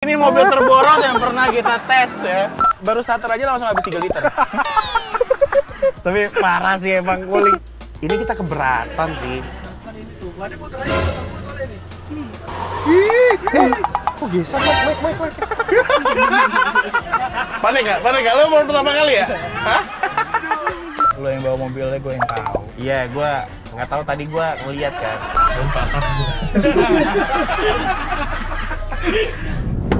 Ini mobil terboros yang pernah kita tes ya. Baru starter aja langsung habis 3 liter. Tapi parah sih emang Wuling. Ini kita keberatan sih. Kok geser, Mike. Panik gak? Lo baru pertama kali ya? Hah? Lo yang bawa mobilnya, gue yang tahu. Iya, gue nggak tahu, tadi gue ngeliat kan.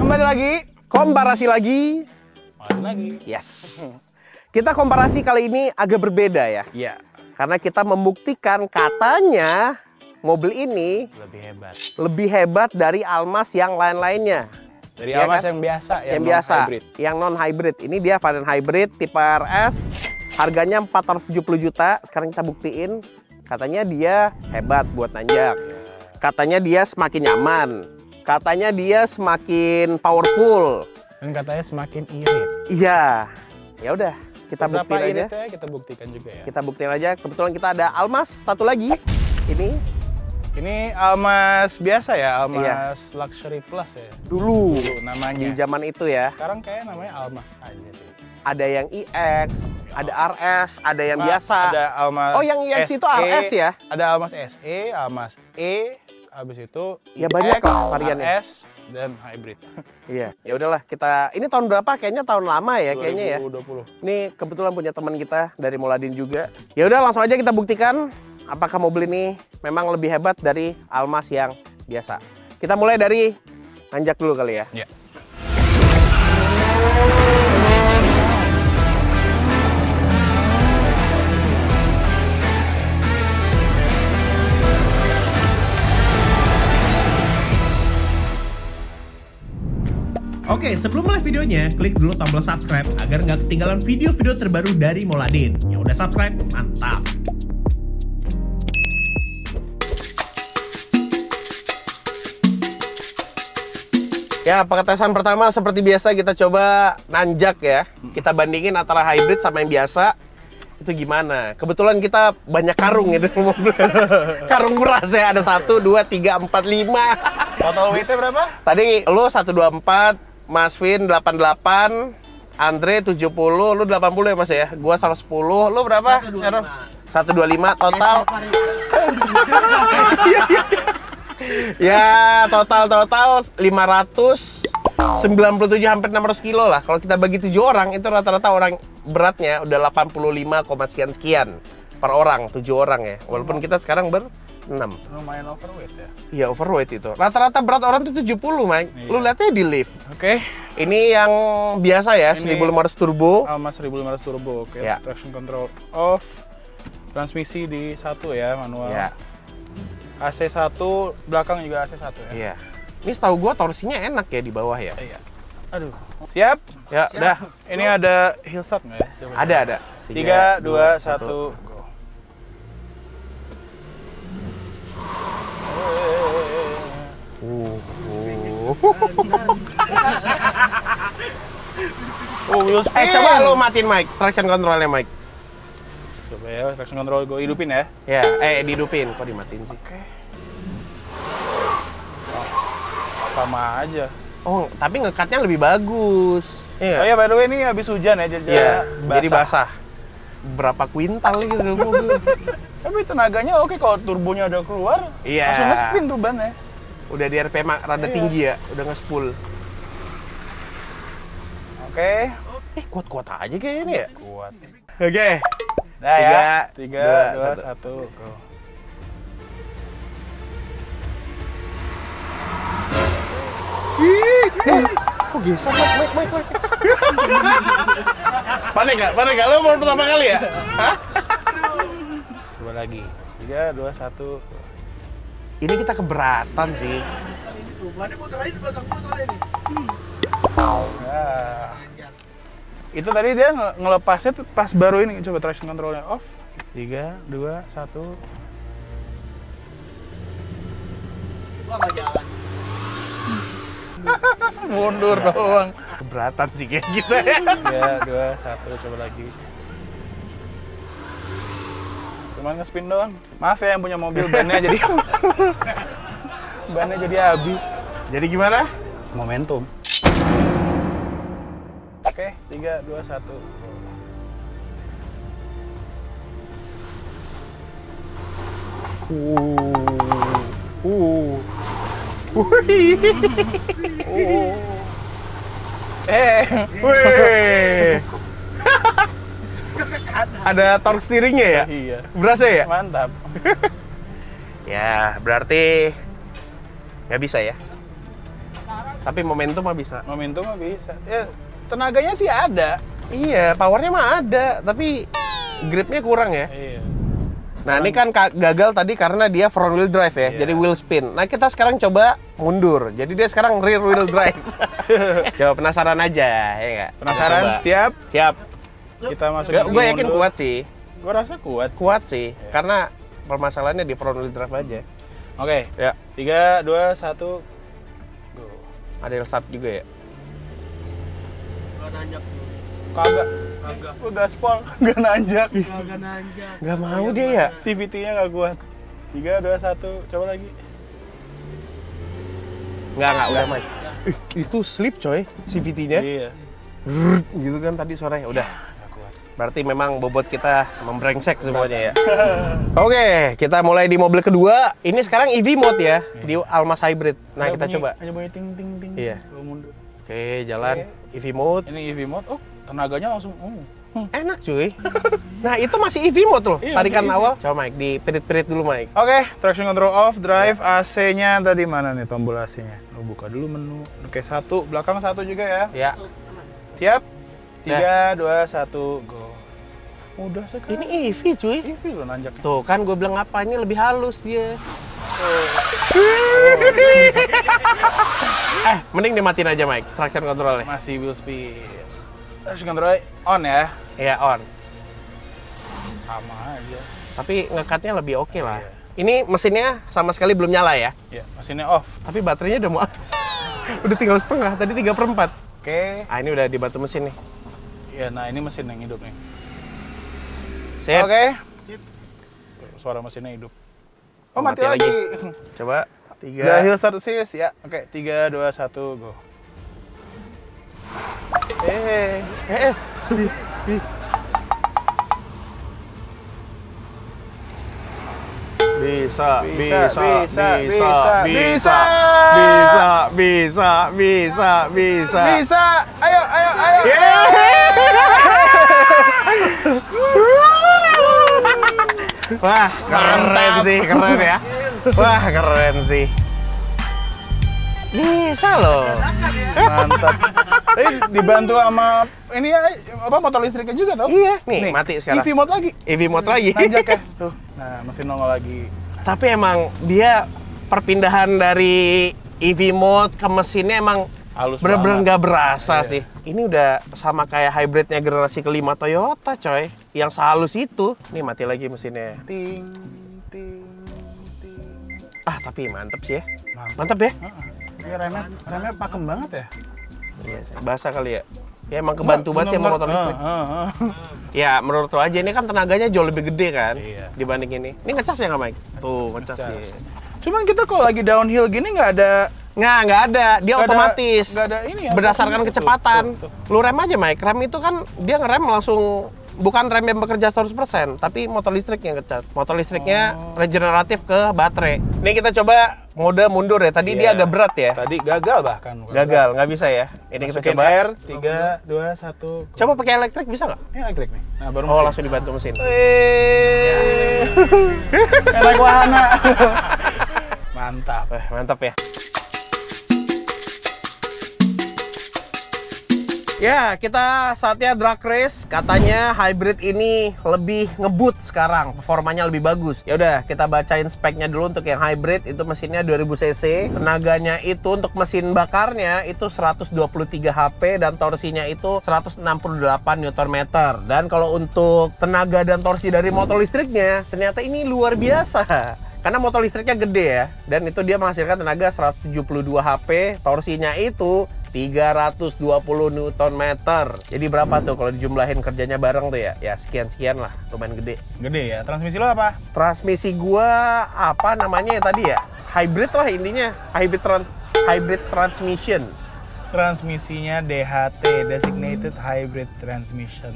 Kembali lagi, komparasi lagi. Yes. Kita komparasi kali ini agak berbeda ya. Iya. Karena kita membuktikan katanya mobil ini lebih hebat dari Almaz yang lain-lainnya. Dari ya Almaz kan? Yang biasa, yang non hybrid. Yang non hybrid. Ini dia varian hybrid tipe RS. Harganya 470 juta. Sekarang kita buktiin. Katanya dia hebat buat nanjak. Katanya dia semakin nyaman. Katanya dia semakin powerful. Dan katanya semakin irit. Iya. Ya udah, kita buktiin aja. Ya, kita buktikan juga ya. Kita buktiin aja. Kebetulan kita ada Almaz satu lagi. Ini Almaz biasa ya, Almaz iya. Luxury Plus ya. Dulu namanya. Di zaman itu ya. Sekarang kayak namanya Almaz aja tuh. Ada yang IX, ada RS, ada yang biasa. Ada Almaz. Oh, yang IX SE, itu RS ya? Ada Almaz SE, Almaz E. Abis itu ya banyak lah variannya. RS dan hybrid. Iya, ya udahlah kita. Ini tahun berapa? Kayaknya tahun lama ya, 2020. Kayaknya ya. 2020. Ini kebetulan punya teman kita dari Moladin juga. Ya udah langsung aja kita buktikan apakah mobil ini memang lebih hebat dari Almaz yang biasa. Kita mulai dari nanjak dulu kali ya. Iya. Oke, sebelum mulai videonya, klik dulu tombol subscribe agar nggak ketinggalan video-video terbaru dari Moladin. Ya udah subscribe, mantap! Ya, pengetesan pertama seperti biasa kita coba nanjak ya. Kita bandingin antara hybrid sama yang biasa. Itu gimana? Kebetulan kita banyak karung ya dalam mobil. Karung beras ya, ada 1, 2, 3, 4, 5. Total weight-nya berapa? Tadi lo 124. Mas Vin 88, Andre 70, lu 80 ya Mas ya? Gua 110, lu berapa? 125 total. Ya, total 597 hampir 600 kilo lah. Kalau kita bagi 7 orang, itu rata-rata orang beratnya udah 85, sekian-sekian per orang, 7 orang ya. Walaupun kita sekarang 6. Lumayan overweight ya? Iya, overweight itu. Rata-rata berat orang itu 70, Mike. Iya. Lu lihatnya di lift. Oke. Ini yang biasa ya, ini 1500 turbo. Almaz 1500 turbo, oke. Ya. Traction control off. Transmisi di 1 ya, manual. Ya. AC 1, belakang juga AC 1 ya? Iya. Ini setahu gua torsinya enak ya di bawah ya? Iya. Aduh. Siap? Ya, siap. Udah. Ini go. Ada hill start nggak ya? Coba ada. 3, 2, 1, go. Coba lo matiin mic, traction controlnya mic. Coba ya, traction control gue hidupin ya. Ya, dihidupin, kok dimatiin sih? Oke. Sama aja. Oh, tapi ngekatnya lebih bagus. Oh iya, by the way ini habis hujan ya, jadi basah. Berapa kuintal gitu dalam mobil. Tapi tenaganya oke, kalau turbonya udah keluar, langsung nge-spin tuh ban ya. Udah di RPM rada tinggi ya, udah nge-spool. Oke. Kuat-kuat aja kayaknya ini ya? Kuat. Oke. Nah ya, 3, 2, 1. Go. Kok geser, Mike. Panik gak? Lo baru pertama kali ya? Hah? Coba lagi. 3, 2, 1. Ini kita keberatan sih. Itu tadi dia ngelepasnya pas baru ini. Coba traction controlnya off. 3, 2, 1. Mundur doang. Keberatan sih kayak gitu ya. 3, 2, 1, coba lagi. Cuman nge-spin doang. Maaf ya yang punya mobil, bannya jadi habis. Jadi gimana? Momentum. Oke, 3, 2, 1. Ada torque steeringnya ya? Iya. Berasa ya? Mantap. Ya, berarti nggak bisa ya? Tapi momentum mah bisa. Momentum mah bisa. Ya, tenaganya sih ada. Iya, powernya mah ada. Tapi gripnya kurang ya? Iya. Nah, ini kan gagal tadi karena dia front wheel drive ya, jadi wheel spin. Nah, kita sekarang coba mundur. Jadi dia sekarang rear wheel drive. Coba penasaran aja, ya nggak? Penasaran? Siap? Siap. Kita masuk. Gue yakin kuat sih. Gue rasa kuat. Kuat sih, ya. Karena permasalahannya di front wheel drive aja. Oke, ya. 3, 2, 1, go. Ada yang start juga ya? Gak nanjak. Kagak. Kagak. Gue gaspol, gak nanjak. Kagak nanjak. Gak mau dia ya? CVT-nya gak kuat. 3, 2, 1, coba lagi. Enggak, udah mati. Itu slip coy, CVT-nya. Iya. Rrrr, gitu kan tadi suaranya, udah. Gak kuat. Berarti memang bobot kita membrengsek semuanya ya. Oke, kita mulai di mobil kedua. Ini sekarang EV mode ya, di Almaz Hybrid. Nah, kita coba. Aja bunyi ting ting ting. Iya. Oke, jalan EV mode. Ini EV mode. Oh. Tenaganya langsung enak cuy. Nah, itu masih EV mode loh. Iya, tarikan awal. Coba Mike, diperit-perit dulu Mike. Oke, traction control off, drive, AC-nya tadi mana nih tombol AC-nya? Lo buka dulu menu. Oke, satu, belakang satu juga ya. Iya. Siap? 3, 2, 1, go. Udah sekali. Ini EV cuy. EV lo nanjaknya. Tuh, kan gue bilang apa, ini lebih halus dia. Mending dimatiin aja Mike, traction controlnya. Masih wheel speed. Harus kontrol on ya? Iya, on. Sama aja. Tapi ngekatnya lebih oke lah. Iya. Ini mesinnya sama sekali belum nyala ya? Iya, mesinnya off. Tapi baterainya udah mau habis. Udah tinggal setengah, tadi 3/4. Oke. Ah, ini udah dibantu mesin nih. Iya, nah ini mesin yang hidup nih. Sip. Oke. Suara mesinnya hidup. Oh, mati lagi. Coba. 3. Udah hill start assist ya. Oke, 3, 2, 1, go. Bisa, ayo. Wah, keren sih, keren ya. Wah, keren sih. Bisa loh. Mantap. Tapi dibantu sama ini ya, apa motor listriknya juga tau? Iya, nih mati sekarang. EV mode lagi. EV mode lagi. Nanjak ya. Tuh. Nah, mesin nongol lagi. Tapi emang dia perpindahan dari EV mode ke mesinnya emang bener-bener nggak berasa sih. Ini udah sama kayak hybridnya generasi kelima Toyota coy. Yang sehalus itu. Nih mati lagi mesinnya. Ting, ting, ting. Ah, tapi mantep sih ya. Mantep ya? Iya, remnya pakem banget ya? Iya, basah kali ya? Ya emang kebantu banget sih sama motor listrik. Ya, menurut lo aja ini kan tenaganya jauh lebih gede kan? Iya. Dibanding ini. Ini ngecas ya nggak Mike? Tuh, ngecas sih. Cuman kita kalau lagi downhill gini nggak ada... Nggak ada. Dia otomatis. Nggak ada ini ya? Berdasarkan kecepatan. Lu rem aja Mike. Rem itu kan dia ngerem langsung... Bukan rem yang bekerja 100%, tapi motor listrik yang ngecas. Motor listriknya regeneratif ke baterai. Ini kita coba mode mundur ya. Tadi dia agak berat ya. Tadi gagal bahkan. Gagal, nggak bisa ya. Ini masukin, kita coba air. 3, 2, 1. Coba pakai elektrik bisa nggak? Ini elektrik nih. Nah, baru mesin. Oh, langsung dibantu mesin. Enak wahana. Mantap. Mantap ya. Ya, kita saatnya drag race. Katanya hybrid ini lebih ngebut sekarang, performanya lebih bagus. Ya udah, kita bacain speknya dulu untuk yang hybrid. Itu mesinnya 2000 cc, tenaganya itu untuk mesin bakarnya itu 123 HP, dan torsinya itu 168 Nm. Dan kalau untuk tenaga dan torsi dari motor listriknya, ternyata ini luar biasa. Karena motor listriknya gede ya, dan itu dia menghasilkan tenaga 172 HP, torsinya itu 320 Nm. Jadi berapa tuh kalau dijumlahin kerjanya bareng tuh ya? Ya sekian-sekian lah, lumayan gede. Gede ya. Transmisi lo apa? Transmisi gua apa namanya ya tadi ya? Hybrid lah intinya, hybrid transmission. Transmisinya DHT, Designated Hybrid Transmission.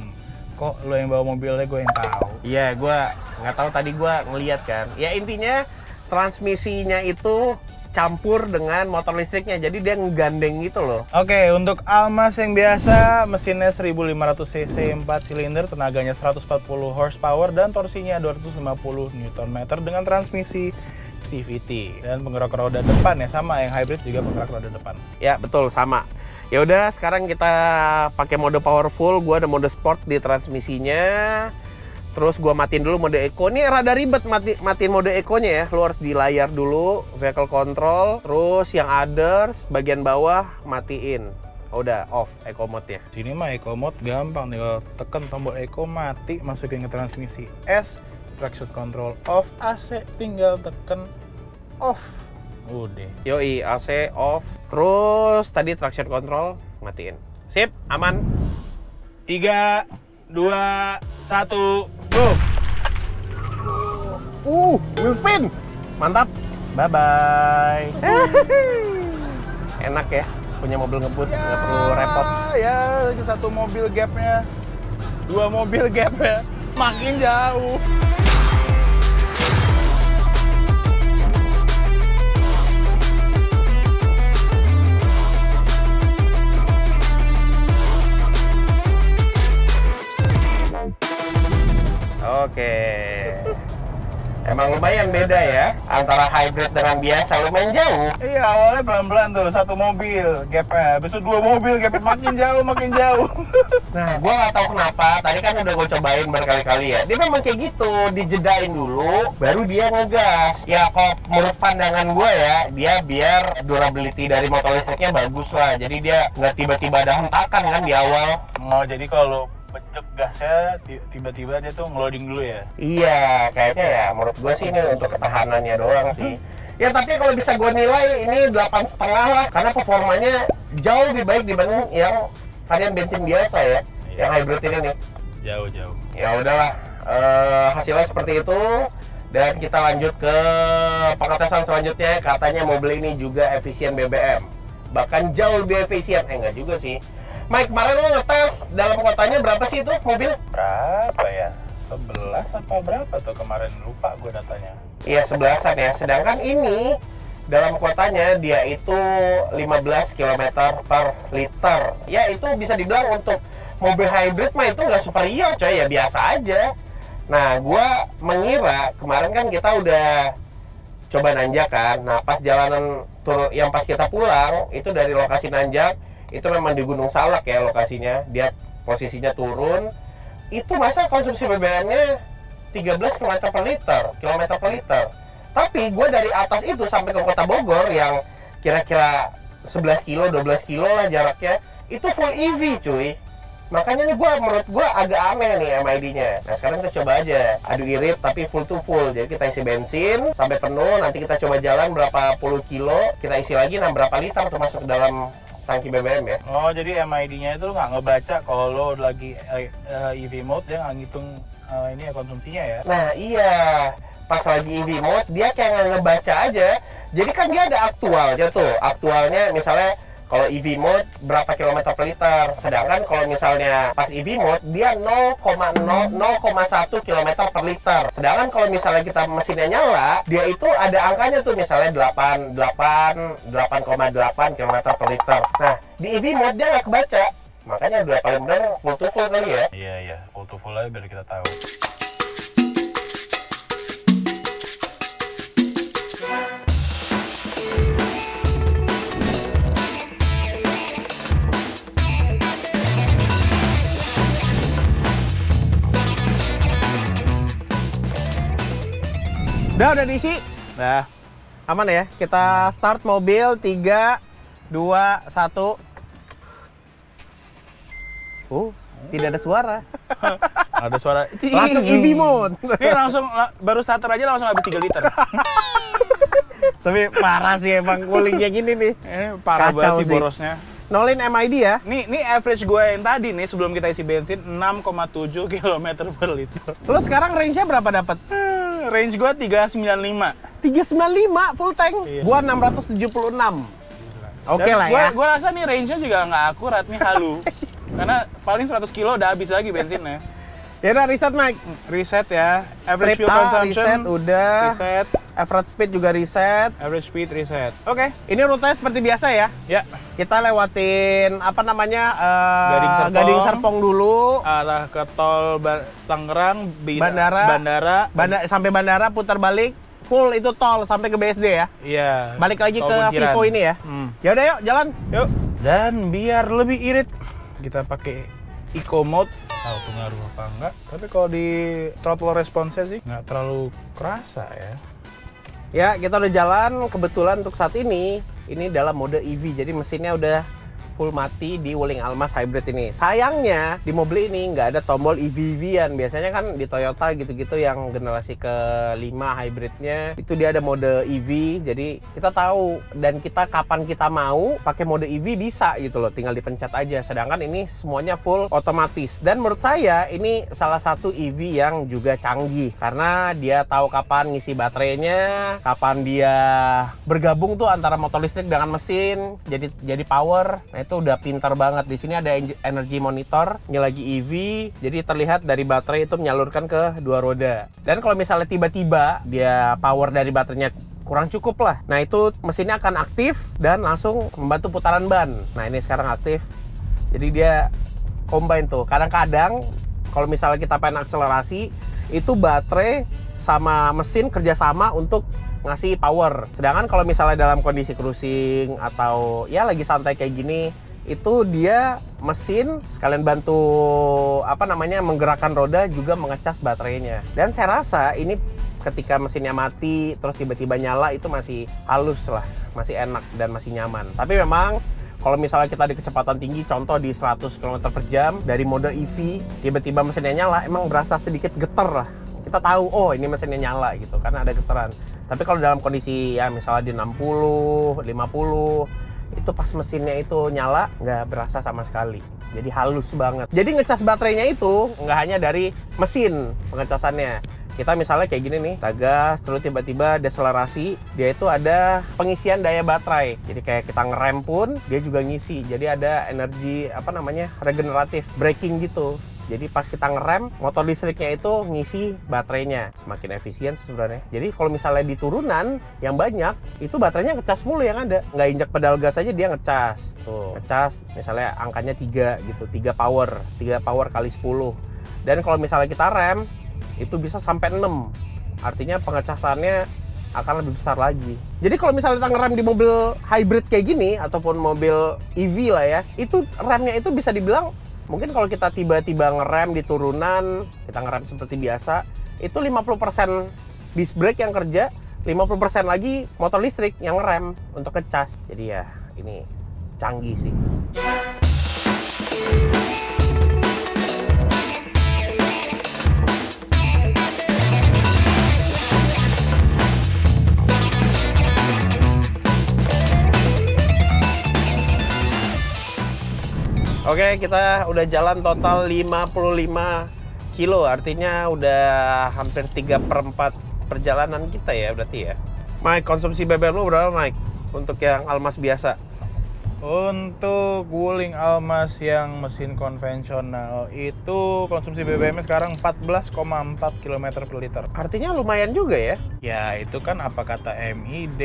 Kok lo yang bawa mobilnya, gue yang tahu. Iya, gue nggak tahu, tadi gue ngeliat kan. Ya intinya transmisinya itu campur dengan motor listriknya, jadi dia ngegandeng gitu loh. Oke, untuk Almaz yang biasa, mesinnya 1500 cc 4 silinder, tenaganya 140 horsepower dan torsinya 250 Nm dengan transmisi CVT. Dan penggerak roda depan ya sama, yang hybrid juga penggerak roda depan. Ya, betul sama. Ya udah, sekarang kita pakai mode powerful, gua ada mode sport di transmisinya. Terus gua matiin dulu mode eco. Ini rada ribet matiin mode eco-nya ya. Lu harus di layar dulu, vehicle control, terus yang others bagian bawah matiin. Udah off eco mode-nya. Sini mah eco mode gampang, tinggal tekan tombol eco mati, masukin ke transmisi. S traction control off, AC tinggal tekan off. Udah. Yoi, AC off. Terus tadi traction control matiin. Sip, aman. 3, 2, 1. Go. Wheel spin. Mantap. Bye bye. Enak ya, punya mobil ngebut, ya, nggak perlu repot. Ya, satu mobil gapnya, dua mobil gapnya, makin jauh. Oke, emang lumayan beda ya antara hybrid dengan biasa, lumayan jauh. Iya, awalnya pelan-pelan tuh, satu mobil gapnya, habis itu dua mobil gapnya, makin jauh makin jauh. Nah, gue gak tahu kenapa, tadi kan udah gue cobain berkali-kali ya, dia memang kayak gitu, dijedain dulu baru dia ngegas. Ya kalau menurut pandangan gue ya, dia biar durability dari motor listriknya bagus lah, jadi dia nggak tiba-tiba ada hentakan kan di awal. Oh, jadi kalau pencet gasnya tiba-tiba dia tuh ngeloading dulu ya? Iya, kayaknya ya. Menurut gue sih ini untuk ketahanannya doang sih. Ya tapi kalau bisa gue nilai ini 8,5 lah, karena performanya jauh lebih baik dibanding yang varian bensin biasa ya, iya, yang hybrid ini nih. Jauh-jauh. Ya udahlah, hasilnya seperti itu. Dan kita lanjut ke pengetesan selanjutnya. Katanya mobil ini juga efisien BBM, bahkan jauh lebih efisien. Enggak juga sih. Mike, kemarin lo ngetes dalam kotanya berapa sih itu mobil? Berapa ya? 11 apa berapa tuh kemarin? Lupa gue datanya. Iya, 11-an ya. Sedangkan ini dalam kotanya dia itu 15 km per liter. Ya itu bisa dibilang untuk mobil hybrid mah itu nggak superior coy, ya biasa aja. Nah, gue mengira kemarin kan kita udah coba nanjak kan. Nah, pas jalanan tur yang pas kita pulang itu dari lokasi nanjak, itu memang di Gunung Salak ya lokasinya, dia posisinya turun. Itu masa konsumsi BBM-nya 13 km per liter. Tapi gue dari atas itu sampai ke kota Bogor yang kira-kira 11 kilo, 12 kilo lah jaraknya, itu full EV cuy. Makanya nih menurut gue agak aneh nih MID-nya. Nah sekarang kita coba aja, adu irit tapi full to full. Jadi kita isi bensin sampai penuh, nanti kita coba jalan berapa puluh kilo, kita isi lagi, nah berapa liter untuk masuk ke dalam tangki BBM ya. Oh, jadi MID-nya itu nggak ngebaca kalau lo lagi EV mode, dia nggak ngitung ini ya konsumsinya ya. Nah iya, pas lagi EV mode dia kayak nggak ngebaca aja. Jadi kan dia ada aktualnya tuh, aktualnya misalnya kalau EV mode berapa kilometer per liter, sedangkan kalau misalnya pas EV mode dia 0,1 km per liter. Sedangkan kalau misalnya kita mesinnya nyala, dia itu ada angkanya tuh, misalnya 8,8 km per liter. Nah, di EV mode dia nggak kebaca. Makanya udah paling bener full to full kali ya. Iya, iya, full to full aja biar kita tahu. Udah diisi? Nah, aman ya? Kita start mobil. 3, 2, 1. Tidak ada suara. Ada suara. Langsung EV mode. Ini langsung, baru starter aja langsung habis 3 liter. Tapi parah sih emang coolingnya gini nih. Ini parah banget sih borosnya. Nolin MID ya? Nih average gue yang tadi nih sebelum kita isi bensin 6,7 km per liter. Lo sekarang range-nya berapa dapat? Range gue 395. 395 full tank? Iya. Gue 676. Oke lah ya. Gue rasa nih range-nya juga nggak akurat nih, halu. Karena paling 100 kilo udah habis lagi bensinnya. Ya udah riset Mike. Riset ya. Average fuel consumption riset udah. Riset. Average speed juga riset. Average speed riset. Oke. Ini rutenya seperti biasa ya. Ya. Kita lewatin apa namanya Gading Serpong dulu. Arah ke tol Tangerang, bandara. Sampai bandara putar balik. Full itu tol sampai ke BSD ya. Iya. Balik lagi ke Vivo ini ya. Ya udah yuk jalan. Yuk. Dan biar lebih irit kita pakai eco mode. Tahu pengaruh apa enggak? Tapi kalau di throttle response sih nggak terlalu kerasa ya. Ya, kita udah jalan. Kebetulan untuk saat ini dalam mode EV. Jadi mesinnya udah full mati di Wuling Almaz Hybrid ini. Sayangnya di mobil ini nggak ada tombol EV-EV-an. Biasanya kan di Toyota gitu-gitu yang generasi ke-5 hybridnya itu dia ada mode EV. Jadi kita tahu dan kita kapan kita mau pakai mode EV bisa gitu loh. Tinggal dipencet aja. Sedangkan ini semuanya full otomatis. Dan menurut saya ini salah satu EV yang juga canggih karena dia tahu kapan ngisi baterainya, kapan dia bergabung tuh antara motor listrik dengan mesin. Jadi power. Nah, itu udah pintar banget. Di sini ada energy monitor, ini lagi EV, jadi terlihat dari baterai itu menyalurkan ke dua roda. Dan kalau misalnya tiba-tiba dia power dari baterainya kurang cukup lah, nah itu mesinnya akan aktif dan langsung membantu putaran ban. Nah ini sekarang aktif, jadi dia combine tuh. Kadang-kadang kalau misalnya kita pengen akselerasi, itu baterai sama mesin kerjasama untuk ngasih power. Sedangkan kalau misalnya dalam kondisi cruising atau ya lagi santai kayak gini, itu dia mesin sekalian bantu apa namanya menggerakkan roda juga mengecas baterainya. Dan saya rasa ini ketika mesinnya mati terus tiba-tiba nyala itu masih halus lah, masih enak dan masih nyaman. Tapi memang kalau misalnya kita di kecepatan tinggi, contoh di 100 km/jam, dari mode EV, tiba-tiba mesinnya nyala, emang berasa sedikit geter lah. Kita tahu, oh ini mesinnya nyala gitu, karena ada geteran. Tapi kalau dalam kondisi ya misalnya di 60, 50, itu pas mesinnya itu nyala, nggak berasa sama sekali. Jadi halus banget. Jadi ngecas baterainya itu nggak hanya dari mesin pengecasannya. Kita misalnya kayak gini nih, tagas, terus tiba-tiba deselerasi, dia itu ada pengisian daya baterai. Jadi kayak kita ngerem pun, dia juga ngisi. Jadi ada energi, apa namanya, regeneratif, braking gitu. Jadi pas kita ngerem, motor listriknya itu ngisi baterainya. Semakin efisien sebenarnya. Jadi kalau misalnya di turunan yang banyak, itu baterainya ngecas mulu yang ada. Nggak injak pedal gas aja dia ngecas. Tuh, ngecas misalnya angkanya 3 gitu, 3 power. 3 power kali 10. Dan kalau misalnya kita rem, itu bisa sampai 6, artinya pengecasannya akan lebih besar lagi. Jadi kalau misalnya kita ngerem di mobil hybrid kayak gini ataupun mobil EV lah ya, itu remnya itu bisa dibilang mungkin kalau kita tiba-tiba ngerem di turunan, kita ngerem seperti biasa, itu 50% disc brake yang kerja, 50% lagi motor listrik yang ngerem untuk ngecas. Jadi ya ini canggih sih. Oke, kita udah jalan total 55 kilo, artinya udah hampir 3/4 perjalanan kita ya berarti ya. Mike, konsumsi BBM lu berapa Mike? Untuk yang Almaz biasa? Untuk Wuling Almaz yang mesin konvensional itu konsumsi BBM-nya sekarang 14,4 km/l. Artinya lumayan juga ya? Ya, itu kan apa kata MID.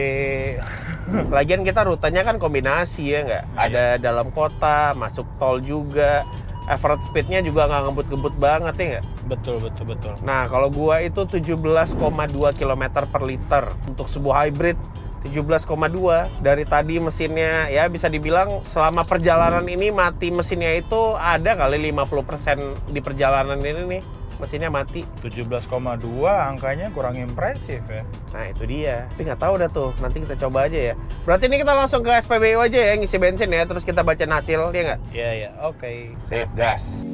Lagian kita rutenya kan kombinasi ya nggak? Nah, ada ya, dalam kota, masuk tol juga. Average speednya juga nggak ngebut-ngebut banget ya nggak? Betul, betul, betul. Nah, kalau gua itu 17,2 km/l untuk sebuah hybrid. 17,2 dari tadi mesinnya ya bisa dibilang selama perjalanan ini mati mesinnya itu ada kali 50% di perjalanan ini nih mesinnya mati. 17,2 angkanya kurang impresif ya. Nah itu dia, tapi nggak tahu dah tuh, nanti kita coba aja ya. Berarti ini kita langsung ke SPBU aja ya, ngisi bensin ya, terus kita bacain hasil ya nggak? Iya ya, oke. Sip, gas.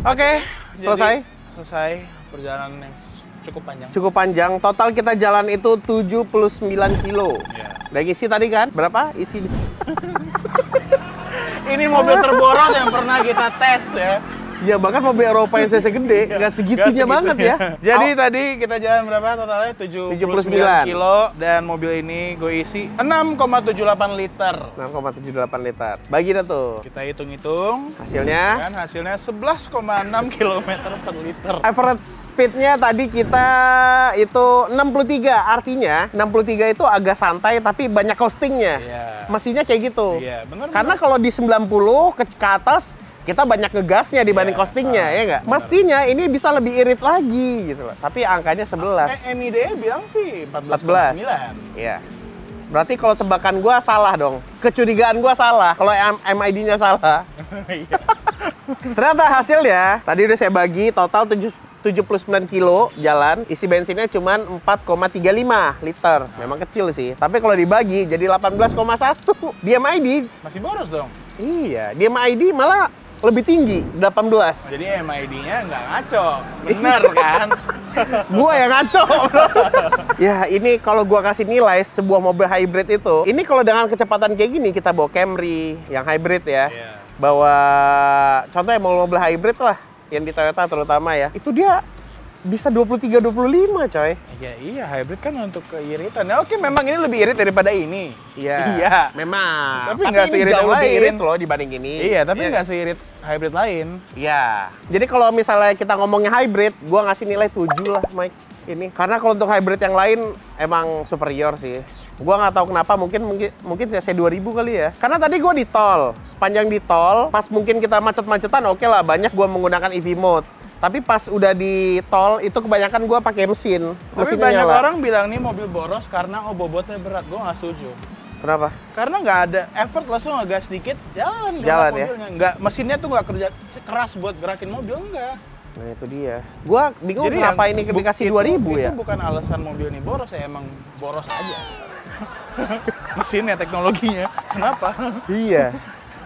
Oke, selesai perjalanan yang cukup panjang. Total kita jalan itu 79 kilo. Yeah. Udah ngisi tadi kan? Berapa isi? Ini mobil terborong yang pernah kita tes ya. Ya bahkan mobil Eropa yang CC gede, nggak segitunya banget ya. Jadi tadi kita jalan berapa totalnya? 79 kilo. Dan mobil ini gue isi 6,78 liter. 6,78 liter. Bagi dah tuh. Kita hitung-hitung. Hasilnya? Kan hasilnya 11,6 km per liter. Average speednya tadi kita itu 63. Artinya 63 itu agak santai tapi banyak costingnya. Iya. Mesinnya kayak gitu. Iya, bener. Karena kalau di 90 ke atas, kita banyak ngegasnya dibanding costingnya, ya nggak? Mestinya ini bisa lebih irit lagi, gitu loh. Tapi angkanya 11. MID-nya bilang sih 14,9. Iya. Berarti kalau tebakan gua salah dong. Kecurigaan gua salah. Kalau MID-nya salah. Ternyata hasilnya, tadi udah saya bagi, total 79 kilo jalan, isi bensinnya cuma 4,35 liter. Memang kecil sih, tapi kalau dibagi jadi 18,1. Dia MID masih boros dong. Iya, dia MID malah lebih tinggi, 18. Jadi MID-nya nggak ngaco, bener kan? Gua yang ngaco. Ya ini kalau gua kasih nilai sebuah mobil hybrid itu, ini kalau dengan kecepatan kayak gini kita bawa Camry yang hybrid ya, bawa contohnya mobil hybrid lah. Yang di Toyota terutama ya, itu dia bisa 23-25 coy. Iya, iya, hybrid kan untuk keiritan. Nah, oke, memang ini lebih irit daripada ini. Iya, iya. Memang. Tapi nggak seirit yang lain. Lebih irit loh dibanding ini. Iya, tapi nggak seirit hybrid lain. Iya. Jadi kalau misalnya kita ngomongnya hybrid, gua ngasih nilai 7 lah, Mike. Ini. Karena kalau untuk hybrid yang lain emang superior sih. Gua nggak tahu kenapa, mungkin CC 2000 kali ya. Karena tadi gua di tol, sepanjang di tol, pas mungkin kita macet-macetan oke lah, banyak gua menggunakan EV mode. Tapi pas udah di tol, itu kebanyakan gue pakai mesin. Tapi banyak orang bilang nih mobil boros karena bobotnya berat. Gue nggak setuju. Kenapa? Karena nggak ada effort, langsung ngegas sedikit, jalan ya? Nggak, mesinnya tuh nggak kerja keras buat gerakin mobil, enggak. Nah itu dia. Gue bingung jadi kenapa ini dikasih 2000 ya? Itu bukan alasan mobil ini boros, ya emang boros aja. Mesinnya, teknologinya. Kenapa? Iya.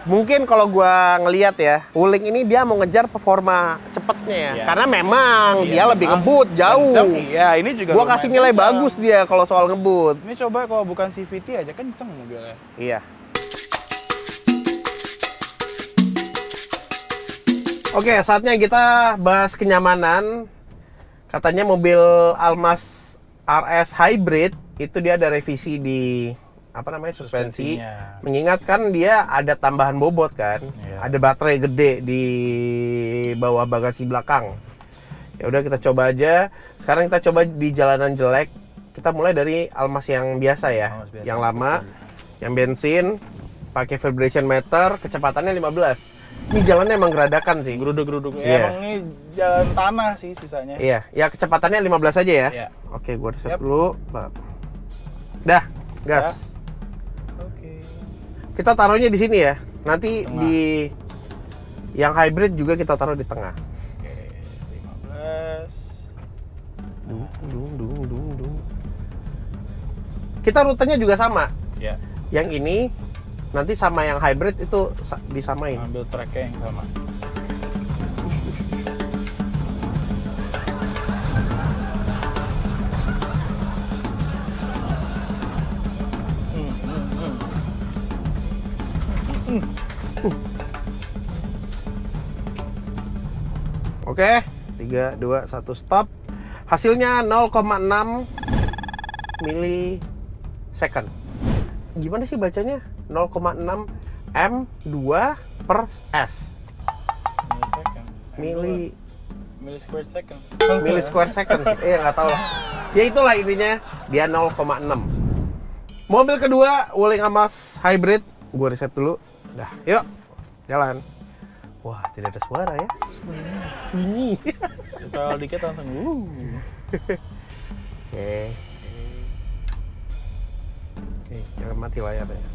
Mungkin kalau gua ngelihat ya, Wuling ini dia mau ngejar performa cepetnya ya. Karena memang dia lebih ngebut jauh. Iya, ini juga gua kasih nilai kencang. Bagus dia kalau soal ngebut. Ini coba kalau bukan CVT aja kenceng mobilnya. Iya. Oke, saatnya kita bahas kenyamanan. Katanya mobil Almaz RS Hybrid itu dia ada revisi di apa namanya suspensi, mengingatkan dia ada tambahan bobot kan, ada baterai gede di bawah bagasi belakang. Ya udah kita coba aja. Sekarang kita coba di jalanan jelek. Kita mulai dari Almaz yang biasa ya, biasa, yang lama, yang bensin, pakai vibration meter, kecepatannya 15. Ini jalannya emang geradakan sih, geruduk-geruduk. Emang ini jalan tanah sih sisanya. Iya, ya kecepatannya 15 aja ya. Oke, gua reset dulu. Dah, gas. Kita taruhnya di sini ya. Nanti tengah. Di yang hybrid juga kita taruh di tengah. Oke, 15. Dung. Kita rutenya juga sama. Ya. Yang ini nanti sama yang hybrid itu disamain. Ambil tracknya yang sama. Oke, 3, 2, 1, stop. Hasilnya 0,6 milisecond. Gimana sih bacanya? 0,6 M2 per S. Millisecond. Millisecond. Iya, nggak tahu lah. Ya itulah intinya, dia 0,6. Mobil kedua, Wuling Almaz Hybrid. Gue reset dulu. Dah, yuk jalan. Wah, tidak ada suara ya. Sunyi. Kalau dikit langsung. Oke, jangan mati layarnya.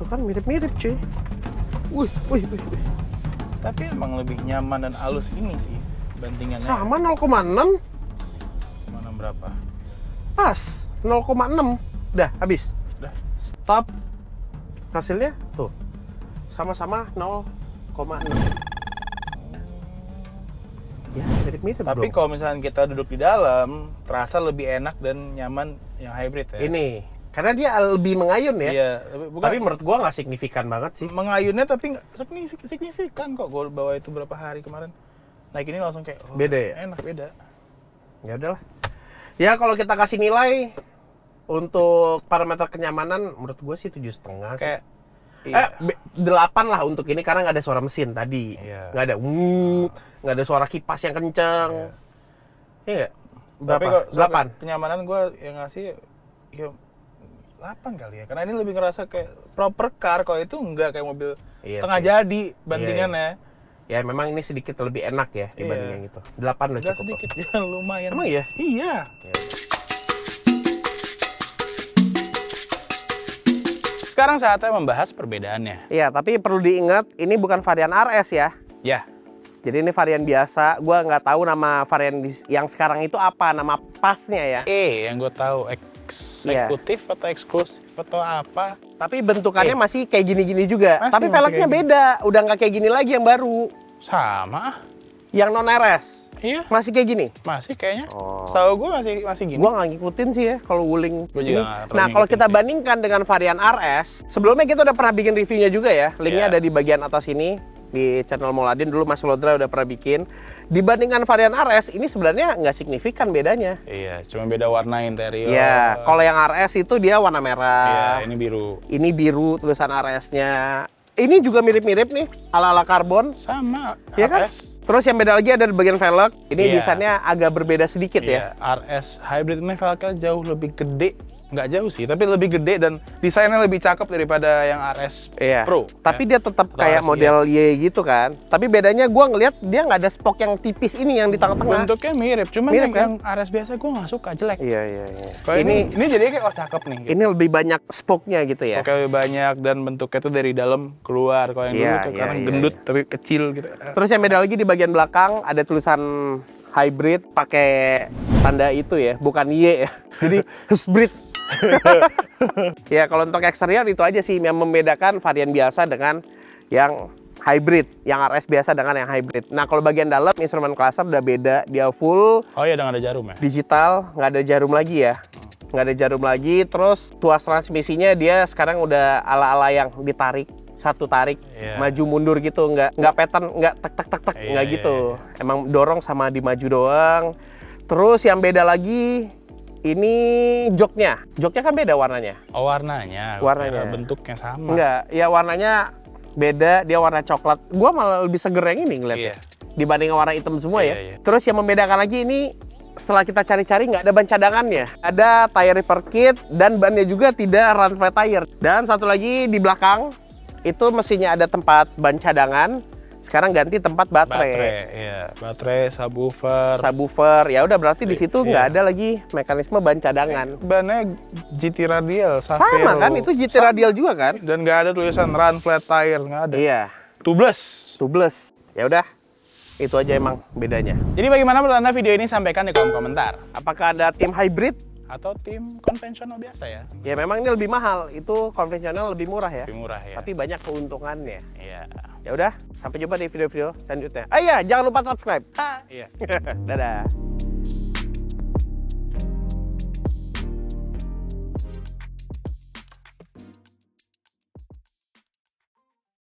Tuh kan mirip-mirip cuy. Wih. Tapi emang lebih nyaman dan halus ini sih bandingannya. Sama 0,6. 0,6 berapa? Pas 0,6. Dah, habis. Stop. Hasilnya tuh sama-sama 0,6. Ya, mirip-mirip, tapi bro, kalau misalnya kita duduk di dalam, terasa lebih enak dan nyaman yang hybrid ya. Ini, karena dia lebih mengayun ya. Iya, bukan, tapi menurut gua nggak signifikan banget sih. Mengayunnya tapi nggak signifikan kok. Gua bawa itu berapa hari kemarin. Naik ini langsung kayak oh, beda ya. Enak beda. Ya udahlah. Ya kalau kita kasih nilai untuk parameter kenyamanan, menurut gua sih 7,5 sih. Kayak 8 lah untuk ini karena nggak ada suara mesin tadi, nggak ada nggak ada suara kipas yang kenceng. Iya, berapa? Tapi kok, 8. Kenyamanan gue yang ngasih ya 8 kali ya, karena ini lebih ngerasa kayak proper car, kalau itu nggak kayak mobil setengah jadi bandingannya. Ya memang ini sedikit lebih enak ya dibanding yang itu. 8 udah cukup. Sedikit ya, lumayan. Emang ya? Iya. Sekarang saatnya membahas perbedaannya. Iya, tapi perlu diingat ini bukan varian RS ya. Ya. Jadi ini varian biasa. Gua nggak tahu nama varian yang sekarang itu apa nama pasnya ya. Yang gue tahu eksekutif atau eksklusif atau apa. Tapi bentukannya masih kayak gini-gini juga. Masih, tapi velgnya beda. Udah nggak kayak gini lagi yang baru. Sama. Yang non RS. Iya. Masih kayak gini? Masih kayaknya. Setahu gue masih gini. Gue nggak ngikutin sih ya kalau Wuling. Nah, kalau kita bandingkan dengan varian RS, sebelumnya kita udah pernah bikin reviewnya juga ya. Linknya ada di bagian atas ini di channel Moladin, dulu Mas Lodra udah pernah bikin. Dibandingkan varian RS, ini sebenarnya nggak signifikan bedanya. Iya, cuma beda warna interior. Iya, kalau yang RS itu dia warna merah. Iya, ini biru. Ini biru tulisan RS-nya. Ini juga mirip-mirip nih, ala-ala karbon. Sama, ya kan? Terus yang beda lagi ada di bagian velg. Ini desainnya agak berbeda sedikit ya. RS Hybrid ini velgnya jauh lebih gede. Nggak jauh sih, tapi lebih gede dan desainnya lebih cakep daripada yang RS Pro. Tapi dia tetap kayak model Y gitu kan. Tapi bedanya gue ngelihat dia nggak ada spok yang tipis ini yang di tengah-tengah. Bentuknya mirip, cuman mirip, yang RS biasa gue nggak suka, jelek. Iya. Ini jadinya kayak cakep nih. Gitu. Ini lebih banyak spoknya gitu ya. Oke, lebih banyak dan bentuknya tuh dari dalam keluar. Kalau yang dulu karena gendut tapi kecil gitu. Terus yang beda lagi di bagian belakang ada tulisan hybrid pakai tanda itu ya, bukan Y ya. Jadi hybrid. Ya kalau untuk eksterior itu aja sih yang membedakan varian biasa dengan yang hybrid, yang RS biasa dengan yang hybrid. Nah kalau bagian dalam instrumen cluster udah beda, dia full. Oh iya, nggak ada jarum ya? Digital, nggak ada jarum lagi ya, nggak ada jarum lagi. Terus tuas transmisinya dia sekarang udah ala-ala yang ditarik, satu tarik maju mundur gitu, nggak pattern, nggak tek tek tek tek, nggak gitu. Emang dorong sama dimaju doang. Terus yang beda lagi ini joknya kan beda warnanya. Oh warnanya, bentuknya sama. Enggak, ya warnanya beda, dia warna coklat. Gua malah lebih seger yang ini ngeliatnya dibanding warna hitam semua ya. Terus yang membedakan lagi ini setelah kita cari-cari nggak ada ban cadangannya. Ada tire repair kit dan bannya juga tidak run flat tire. Dan satu lagi di belakang itu mestinya ada tempat ban cadangan. Sekarang ganti tempat baterai, subwoofer, ya udah berarti di situ nggak ada lagi mekanisme ban cadangan. Bannya GT Radial Safiro. Sama kan, itu GT Radial juga kan? Dan nggak ada tulisan run flat tire, nggak ada. Iya. Tubeless. Ya udah, itu aja emang bedanya. Jadi bagaimana menurut Anda video ini? Sampaikan di kolom komentar. Apakah ada tim hybrid atau tim konvensional biasa ya? Ya memang ini lebih mahal, itu konvensional lebih murah ya. Lebih murah ya. Tapi banyak keuntungannya. Iya. Ya udah, sampai jumpa di video-video selanjutnya. Iya, jangan lupa subscribe. Iya. Dadah.